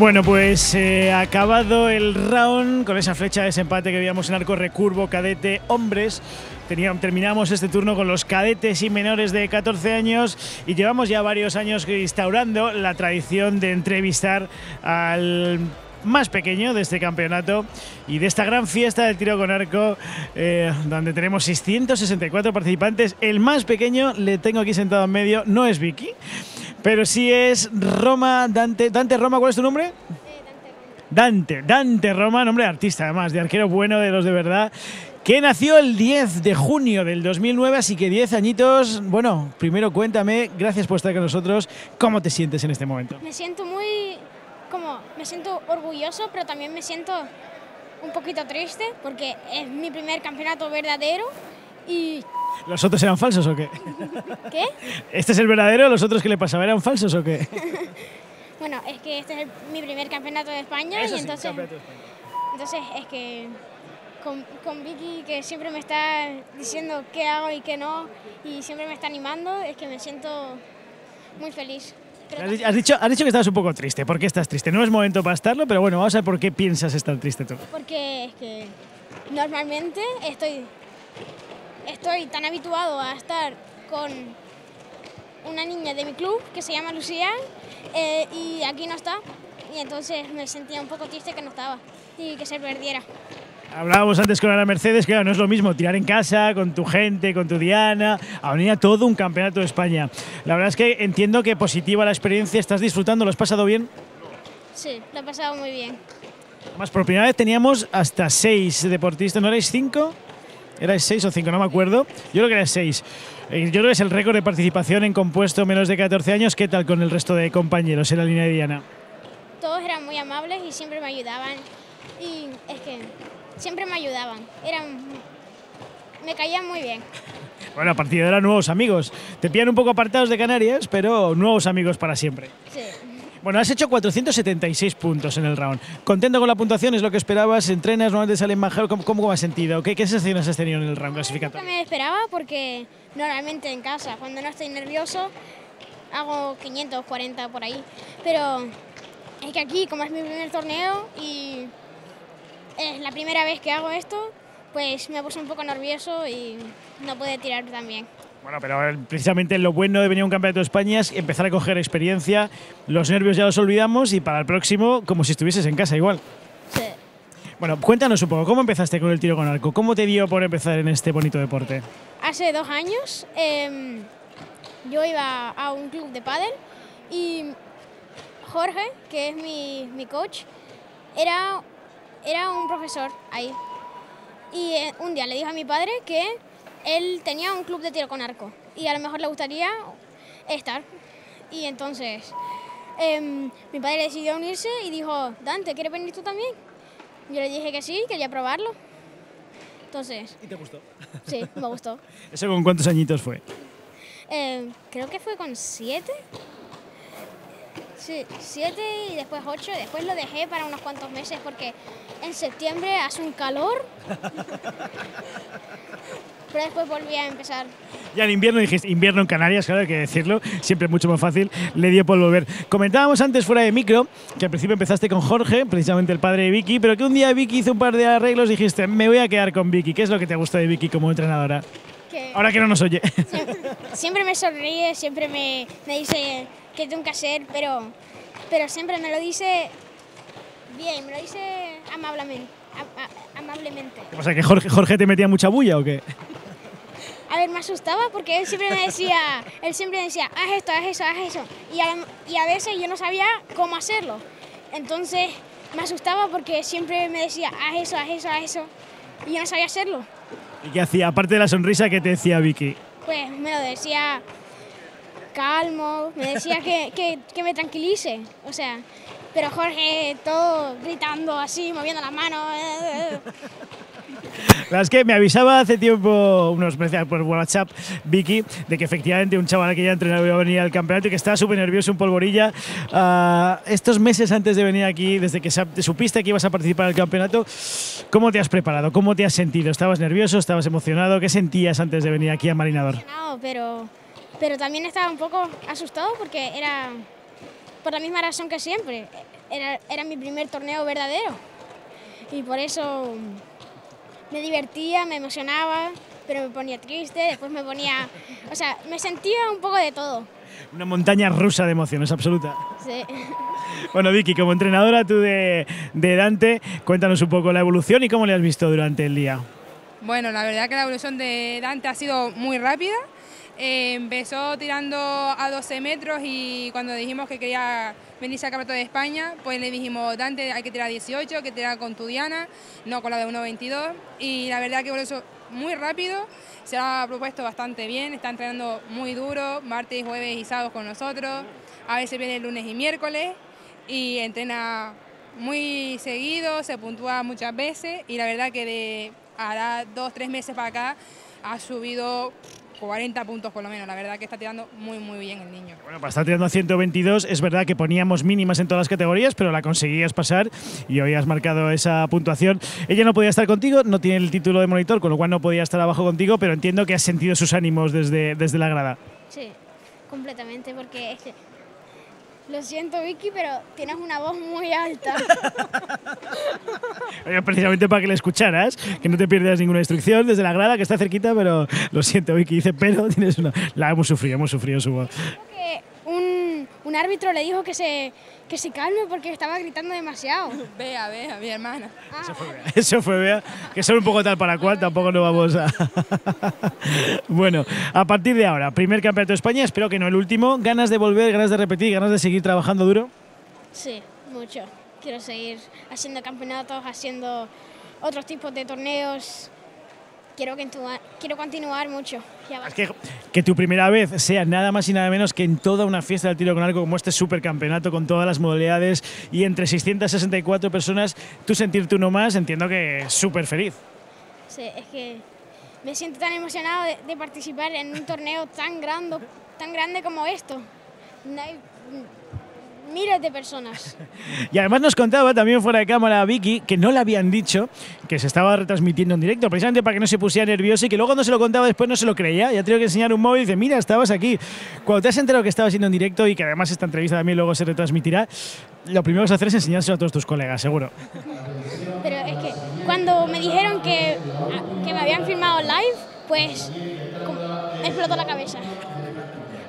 Bueno, pues acabado el round con esa flecha de desempate que veíamos en arco recurvo, cadete, hombres. Terminamos este turno con los cadetes y menores de 14 años y llevamos ya varios años instaurando la tradición de entrevistar al más pequeño de este campeonato y de esta gran fiesta del tiro con arco, donde tenemos 664 participantes. El más pequeño, le tengo aquí sentado en medio, no es Vicky, pero sí es Roma, Dante. Dante Roma, ¿cuál es tu nombre? Dante Roma, nombre de artista además, de arquero bueno de los de verdad, que nació el 10 de junio del 2009, así que 10 añitos. Bueno, primero cuéntame, gracias por estar con nosotros, ¿cómo te sientes en este momento? Me siento me siento orgulloso, pero también me siento un poquito triste, porque es mi primer campeonato verdadero y... ¿Los otros eran falsos o qué? ¿Qué? ¿Este es el verdadero? ¿Los otros qué le pasaba? ¿Eran falsos o qué? Bueno, es que este es mi primer campeonato de España. Eso y sí, entonces, de España. Entonces es que... Con Vicky, que siempre me está diciendo qué hago y qué no, y siempre me está animando, es que me siento muy feliz. Has dicho que estabas un poco triste. ¿Por qué estás triste? No es momento para estarlo, pero bueno, vamos a ver por qué piensas estar triste tú. Porque es que normalmente estoy tan habituado a estar con una niña de mi club que se llama Lucía, y aquí no está, y entonces me sentía un poco triste que no estaba y que se perdiera. Hablábamos antes con Ana Mercedes, que claro, no es lo mismo tirar en casa, con tu gente, con tu Diana, a unir a todo un campeonato de España. La verdad es que entiendo que positiva la experiencia, estás disfrutando, ¿lo has pasado bien? Sí, lo he pasado muy bien. Además, por primera vez teníamos hasta 6 deportistas, ¿no erais 5? ¿Erais 6 o 5? No me acuerdo. Yo creo que erais 6. Yo creo que es el récord de participación en compuesto menos de 14 años. ¿Qué tal con el resto de compañeros en la línea de Diana? Todos eran muy amables y siempre me ayudaban. Y es que... siempre me ayudaban, me caían muy bien. Bueno, a partir de ahora nuevos amigos. Te pillan un poco apartados de Canarias, pero nuevos amigos para siempre. Sí. Bueno, has hecho 476 puntos en el round. ¿Contento con la puntuación? ¿Es lo que esperabas? ¿Entrenas? ¿Normalmente salen mejor? ¿Cómo has sentido? ¿Qué sensaciones has tenido en el round clasificatorio? No me esperaba, porque normalmente en casa, cuando no estoy nervioso, hago 540 por ahí. Pero es que aquí, como es mi primer torneo y... es la primera vez que hago esto, pues me puse un poco nervioso y no pude tirar tan bien. Bueno, pero precisamente lo bueno de venir a un campeonato de España es empezar a coger experiencia. Los nervios ya los olvidamos y para el próximo, como si estuvieses en casa igual. Sí. Bueno, cuéntanos un poco, ¿cómo empezaste con el tiro con arco? ¿Cómo te dio por empezar en este bonito deporte? Hace 2 años yo iba a un club de pádel y Jorge, que es mi coach, era un profesor ahí, y un día le dijo a mi padre que él tenía un club de tiro con arco y a lo mejor le gustaría estar, y entonces mi padre decidió unirse y dijo: Dante, ¿quieres venir tú también? Yo le dije que sí, quería probarlo. Entonces... ¿Y te gustó? Sí, me gustó. ¿Eso con cuántos añitos fue? Creo que fue con 7. Sí, 7 y después 8. Después lo dejé para unos cuantos meses porque en septiembre hace un calor. Pero después volví a empezar. Ya en invierno dijiste, invierno en Canarias, claro, hay que decirlo, siempre es mucho más fácil, le dio por volver. Comentábamos antes fuera de micro que al principio empezaste con Jorge, precisamente el padre de Vicky, pero que un día Vicky hizo un par de arreglos y dijiste: me voy a quedar con Vicky. ¿Qué es lo que te gusta de Vicky como entrenadora? Que ahora que no nos oye. Siempre me sonríe, siempre me dice que tengo que hacer, pero siempre me lo dice bien, me lo dice amablemente. O sea, que Jorge te metía mucha bulla, ¿o qué? A ver, me asustaba porque él siempre me decía, haz esto, haz eso, haz eso. Y a veces yo no sabía cómo hacerlo. Entonces me asustaba porque siempre me decía, haz eso, haz eso, haz eso. Y yo no sabía hacerlo. ¿Y qué hacía? Aparte de la sonrisa, ¿qué te decía Vicky? Pues me lo decía calmo, me decía que me tranquilice, o sea, pero Jorge todo gritando así, moviendo las manos. La verdad es que me avisaba hace tiempo, unos meses por WhatsApp, Vicky, de que efectivamente un chaval que ya entrenaba iba a venir al campeonato y que estaba súper nervioso, un polvorilla. Estos meses antes de venir aquí, desde que supiste que ibas a participar en el campeonato, ¿cómo te has preparado? ¿Cómo te has sentido? ¿Estabas nervioso? ¿Estabas emocionado? ¿Qué sentías antes de venir aquí a Marinador? Emocionado, pero también estaba un poco asustado porque era por la misma razón que siempre. era mi primer torneo verdadero. Y por eso me divertía, me emocionaba, pero me ponía triste, después me ponía... O sea, me sentía un poco de todo. Una montaña rusa de emociones, absoluta. Sí. Bueno, Vicky, como entrenadora tú de Dante, cuéntanos un poco la evolución y cómo le has visto durante el día. Bueno, la verdad que la evolución de Dante ha sido muy rápida. Empezó tirando a 12 metros y cuando dijimos que quería venirse al Campeonato de España, pues le dijimos, Dante, hay que tirar 18, hay que tirar con tu diana, no con la de 1.22. Y la verdad que evolucionó muy rápido, se lo ha propuesto bastante bien, está entrenando muy duro, martes, jueves y sábados con nosotros, a veces viene el lunes y miércoles y entrena muy seguido, se puntúa muchas veces y la verdad que de hará 2 o 3 meses para acá ha subido 40 puntos por lo menos, la verdad que está tirando muy bien el niño. Bueno, para estar tirando a 122 es verdad que poníamos mínimas en todas las categorías, pero la conseguías pasar y hoy has marcado esa puntuación. Ella no podía estar contigo, no tiene el título de monitor, con lo cual no podía estar abajo contigo, pero entiendo que has sentido sus ánimos desde la grada. Sí, completamente, porque es que, lo siento, Vicky, pero tienes una voz muy alta. Precisamente para que la escucharas, que no te pierdas ninguna instrucción desde la grada, que está cerquita, pero lo siento, Vicky, dice, pero tienes una... La hemos sufrido su voz. Creo que un árbitro le dijo que se calme porque estaba gritando demasiado. Bea, mi hermana. Ah. Eso fue Bea, que son un poco tal para cual, tampoco no vamos a... Bueno, a partir de ahora, primer campeonato de España, espero que no el último. ¿Ganas de volver, ganas de repetir, ganas de seguir trabajando duro? Sí, mucho. Quiero seguir haciendo campeonatos, haciendo otros tipos de torneos. Quiero continuar mucho. Es que tu primera vez sea nada más y nada menos que en toda una fiesta del tiro con arco como este supercampeonato con todas las modalidades y entre 664 personas, tú sentirte uno más, entiendo que súper feliz. Sí, es que me siento tan emocionado de participar en un torneo tan grande como esto. No hay... miles de personas. Y además nos contaba también fuera de cámara Vicky que no le habían dicho que se estaba retransmitiendo en directo, precisamente para que no se pusiera nervioso y que luego cuando se lo contaba después no se lo creía. Ya tengo que enseñar un móvil y dice, mira, estabas aquí. Cuando te has enterado que estabas siendo en directo y que además esta entrevista también luego se retransmitirá, lo primero que vas a hacer es enseñárselo a todos tus colegas, seguro. Pero es que cuando me dijeron que me habían filmado live, pues me explotó la cabeza.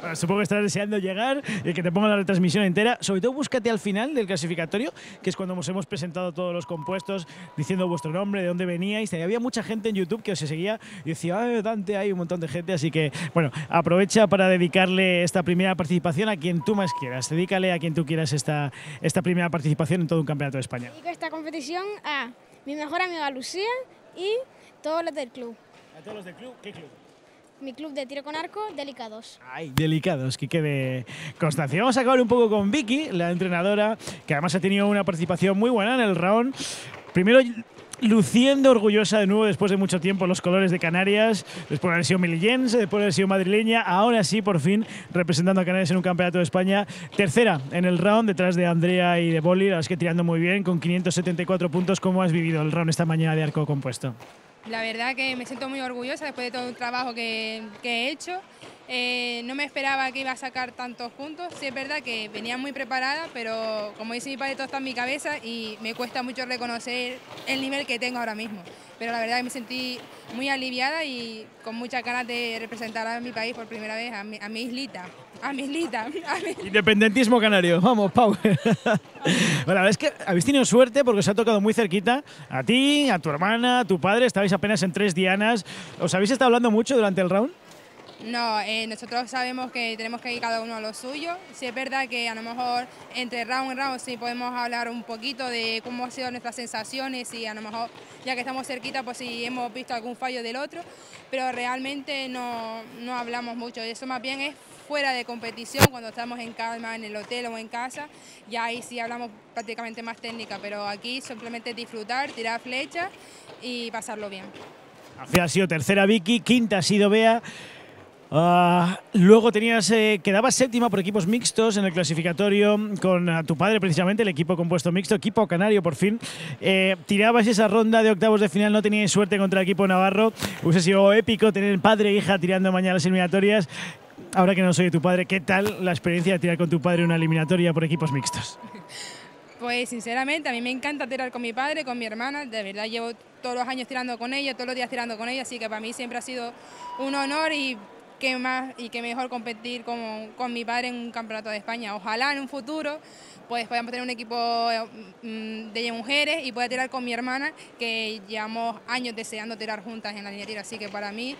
Bueno, supongo que estarás deseando llegar y que te pongan la retransmisión entera. Sobre todo, búscate al final del clasificatorio, que es cuando nos hemos presentado todos los compuestos, diciendo vuestro nombre, de dónde veníais. Y había mucha gente en YouTube que os seguía y decía, ay, Dante, hay un montón de gente. Así que, bueno, aprovecha para dedicarle esta primera participación a quien tú más quieras. Dedícale a quien tú quieras esta primera participación en todo un campeonato de España. Dedico esta competición a mi mejor amiga Lucía y todos los del club. ¿A todos los del club? ¿Qué club? Mi club de tiro con arco, Delicados. Ay, Delicados, que quede constancia. Vamos a acabar un poco con Vicky, la entrenadora, que además ha tenido una participación muy buena en el round. Primero, luciendo orgullosa de nuevo después de mucho tiempo los colores de Canarias, después de haber sido melillense, después de haber sido madrileña, ahora sí, por fin, representando a Canarias en un campeonato de España. Tercera en el round, detrás de Andrea y de Boli, las que tirando muy bien, con 574 puntos. ¿Cómo has vivido el round esta mañana de arco compuesto? La verdad que me siento muy orgullosa después de todo el trabajo que he hecho. No me esperaba que iba a sacar tantos puntos. Sí, es verdad que venía muy preparada, pero como dice mi padre, todo está en mi cabeza y me cuesta mucho reconocer el nivel que tengo ahora mismo. Pero la verdad que me sentí muy aliviada y con muchas ganas de representar a mi país por primera vez, a mi islita. Independentismo canario, vamos, Pau. Bueno, la verdad es que habéis tenido suerte porque os ha tocado muy cerquita a ti, a tu hermana, a tu padre. Estabais apenas en 3 dianas. ¿Os habéis estado hablando mucho durante el round? No, nosotros sabemos que tenemos que ir cada uno a lo suyo. Sí es verdad que a lo mejor entre round y round sí podemos hablar un poquito de cómo han sido nuestras sensaciones y a lo mejor ya que estamos cerquita pues si hemos visto algún fallo del otro, pero realmente no hablamos mucho. Eso más bien es fuera de competición, cuando estamos en calma en el hotel o en casa, ya ahí sí hablamos prácticamente más técnica, pero aquí simplemente disfrutar, tirar flechas y pasarlo bien. Al final ha sido tercera Vicky, quinta ha sido Bea. Luego quedabas séptima por equipos mixtos en el clasificatorio con tu padre precisamente, el equipo compuesto mixto, equipo canario por fin. Tirabas esa ronda de octavos de final, no teníais suerte contra el equipo navarro. Hubiese sido épico tener padre e hija tirando mañana las eliminatorias. Ahora que no soy tu padre, ¿qué tal la experiencia de tirar con tu padre una eliminatoria por equipos mixtos? Pues sinceramente a mí me encanta tirar con mi padre, con mi hermana, de verdad llevo todos los años tirando con ella, todos los días tirando con ella, así que para mí siempre ha sido un honor y qué más y qué mejor competir con mi padre en un campeonato de España. Ojalá en un futuro pues podamos tener un equipo de mujeres y pueda tirar con mi hermana, que llevamos años deseando tirar juntas en la línea de tiro, así que para mí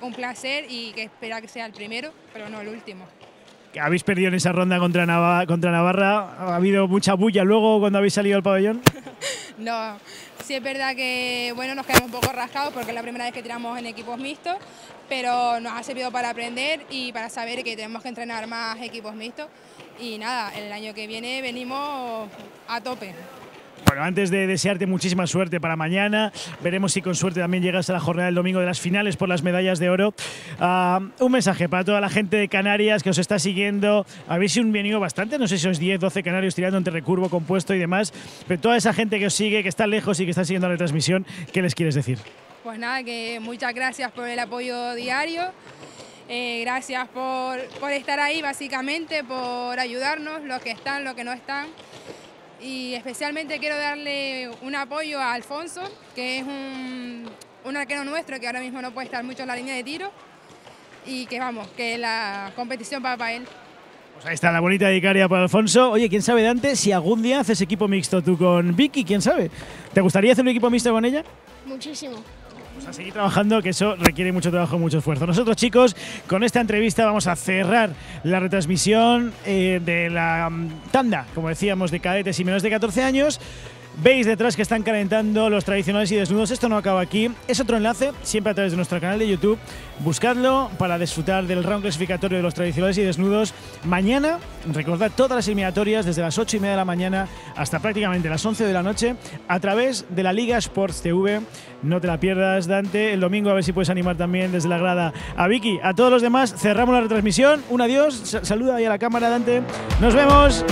un placer y que espera que sea el primero, pero no el último. ¿Habéis perdido en esa ronda contra Navarra? ¿Ha habido mucha bulla luego cuando habéis salido al pabellón? No, sí es verdad que bueno, nos quedamos un poco rascados porque es la primera vez que tiramos en equipos mixtos, pero nos ha servido para aprender y para saber que tenemos que entrenar más equipos mixtos y nada, el año que viene venimos a tope. Bueno, antes de desearte muchísima suerte para mañana, veremos si con suerte también llegas a la jornada del domingo de las finales por las medallas de oro. Un mensaje para toda la gente de Canarias que os está siguiendo. Habéis venido bastante, no sé si sois 10, 12 canarios tirando entre recurvo, compuesto y demás, pero toda esa gente que os sigue, que está lejos y que está siguiendo la transmisión, ¿qué les quieres decir? Pues nada, que muchas gracias por el apoyo diario. Gracias por estar ahí, básicamente, por ayudarnos, los que están, los que no están. Y especialmente quiero darle un apoyo a Alfonso, que es un arquero nuestro que ahora mismo no puede estar mucho en la línea de tiro y que vamos, que la competición va para él. Pues ahí está la bonita dedicaria para Alfonso. Oye, quién sabe, Dante, si algún día haces equipo mixto tú con Vicky, quién sabe. ¿Te gustaría hacer un equipo mixto con ella? Muchísimo. Pues a seguir trabajando, que eso requiere mucho trabajo, mucho esfuerzo. Nosotros, chicos, con esta entrevista vamos a cerrar la retransmisión de la tanda, como decíamos, de cadetes y menores de 14 años. Veis detrás que están calentando los tradicionales y desnudos. Esto no acaba aquí. Es otro enlace, siempre a través de nuestro canal de YouTube. Buscadlo para disfrutar del round clasificatorio de los tradicionales y desnudos. Mañana, recordad todas las eliminatorias desde las 8:30 de la mañana hasta prácticamente las 11 de la noche a través de la Liga Sports TV. No te la pierdas, Dante. El domingo a ver si puedes animar también desde la grada a Vicky. A todos los demás, cerramos la retransmisión. Un adiós. Saluda ahí a la cámara, Dante. Nos vemos.